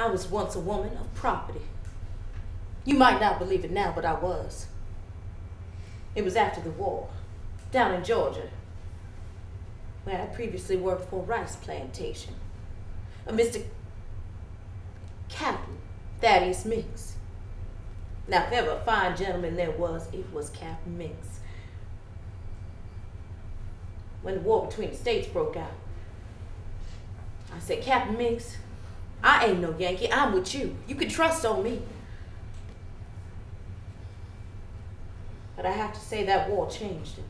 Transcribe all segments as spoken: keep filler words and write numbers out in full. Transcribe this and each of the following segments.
I was once a woman of property. You might not believe it now, but I was. It was after the war, down in Georgia, where I previously worked for a rice plantation. A Mister Captain Thaddeus Minx. Now, if ever a fine gentleman there was, it was Captain Minx. When the war between the states broke out, I said, Captain Minx, I ain't no Yankee, I'm with you. You can trust on me. But I have to say that war changed him.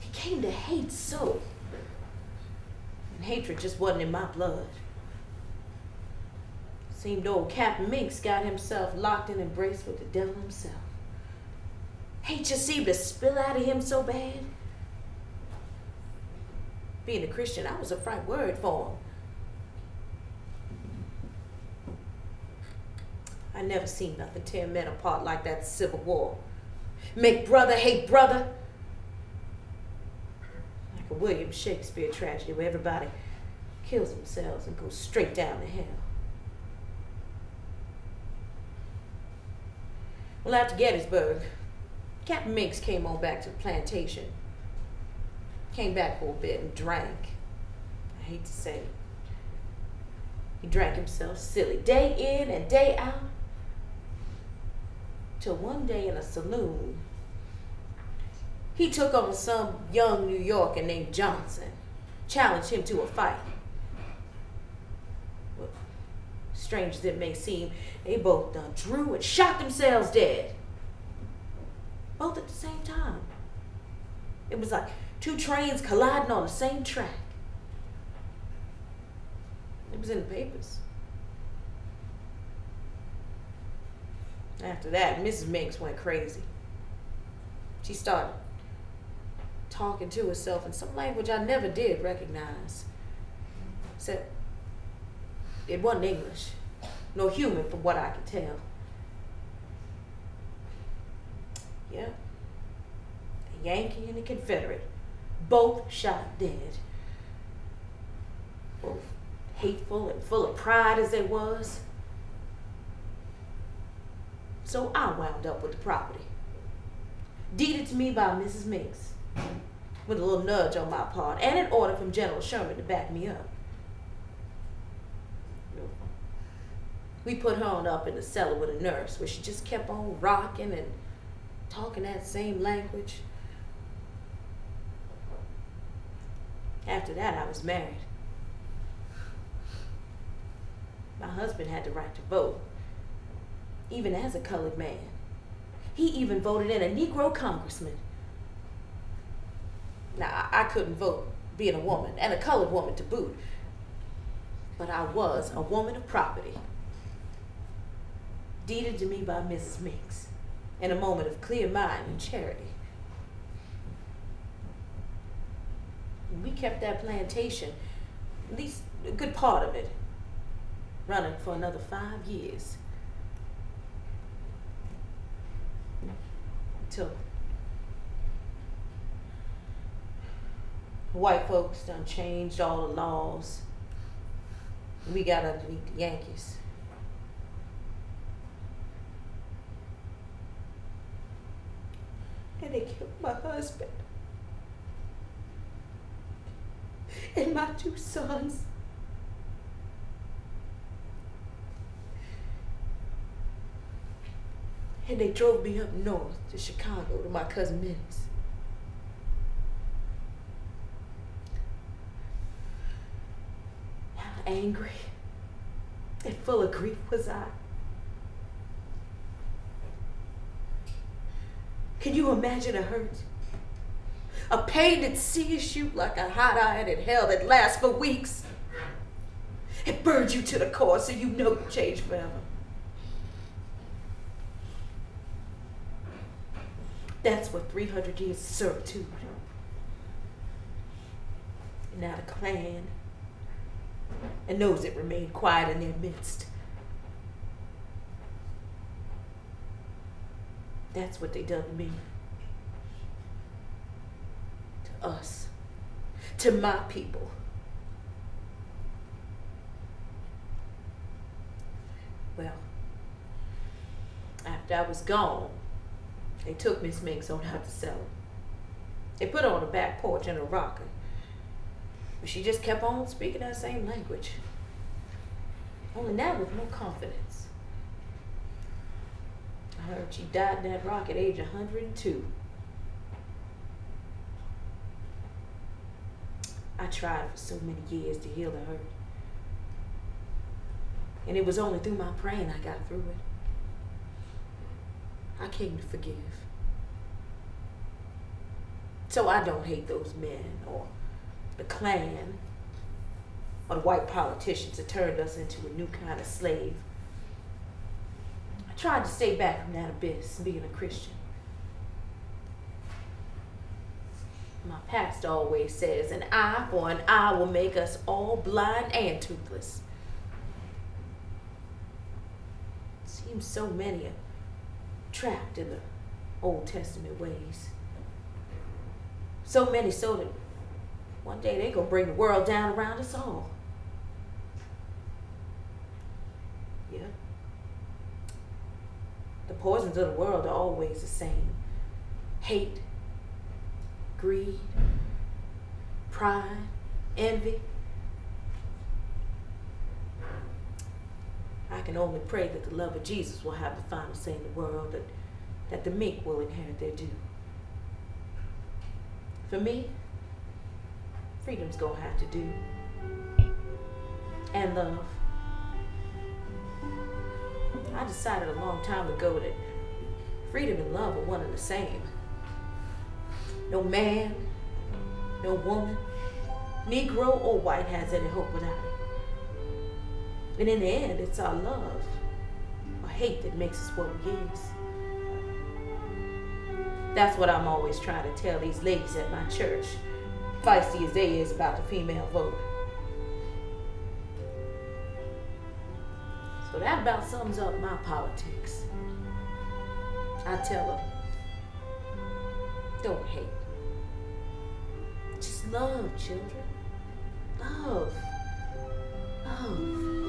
He came to hate so. And hatred just wasn't in my blood. It seemed old Captain Minx got himself locked in and braced with the devil himself. Hate just seemed to spill out of him so bad. Being a Christian, I was a frank word for him. I never seen nothing tear men apart like that Civil War. Make brother hate brother. Like a William Shakespeare tragedy where everybody kills themselves and goes straight down to hell. Well, after Gettysburg, Captain Minx came on back to the plantation. Came back for a bit and drank. I hate to say it. He drank himself silly day in and day out. Till one day in a saloon, he took on some young New Yorker named Johnson, challenged him to a fight. Well, strange as it may seem, they both done drew and shot themselves dead. Both at the same time. It was like two trains colliding on the same track. It was in the papers. After that, Missus Minx went crazy. She started talking to herself in some language I never did recognize. Except it wasn't English, nor human from what I could tell. Yeah, a Yankee and a Confederate, both shot dead. Both hateful and full of pride as they was. So I wound up with the property, deeded to me by Missus Minx, with a little nudge on my part and an order from General Sherman to back me up. We put her on up in the cellar with a nurse where she just kept on rocking and talking that same language. After that, I was married. My husband had the right to vote. Even as a colored man. He even voted in a Negro congressman. Now, I couldn't vote being a woman, and a colored woman to boot. But I was a woman of property, deeded to me by Missus Minx, in a moment of clear mind and charity. We kept that plantation, at least a good part of it, running for another five years. Till white folks done changed all the laws. We got underneath the Yankees. And they killed my husband. And my two sons. And they drove me up north to Chicago to my cousin Minx. How angry and full of grief was I. Can you imagine a hurt? A pain that sears you like a hot iron in hell that lasts for weeks. It burns you to the core so you know you changed forever. That's what three hundred years of servitude. And now the Klan, and those that remained quiet in their midst. That's what they done to me. To us. To my people. that I was gone, they took Miss Minx on out to sell her. They put her on the back porch in a rocker. But she just kept on speaking that same language. Only now with more confidence. I heard she died in that rock at age one hundred and two. I tried for so many years to heal the hurt. And it was only through my praying I got through it. I came to forgive. So I don't hate those men or the Klan or the white politicians that turned us into a new kind of slave. I tried to stay back from that abyss, being a Christian. My pastor always says, an eye for an eye will make us all blind and toothless. It seems so many are trapped in the Old Testament ways. So many so that one day they're going to bring the world down around us all. Yeah. The poisons of the world are always the same. Hate, greed, pride, envy. I can only pray that the love of Jesus will have the final say in the world, that, that the meek will inherit their due. For me, freedom's gonna have to do. And love. I decided a long time ago that freedom and love are one and the same. No man, no woman, Negro or white has any hope without it. And in the end, it's our love or hate that makes us what we is. That's what I'm always trying to tell these ladies at my church, feisty as they is about the female vote. So that about sums up my politics. I tell them, don't hate. Just love, children. Love. Love.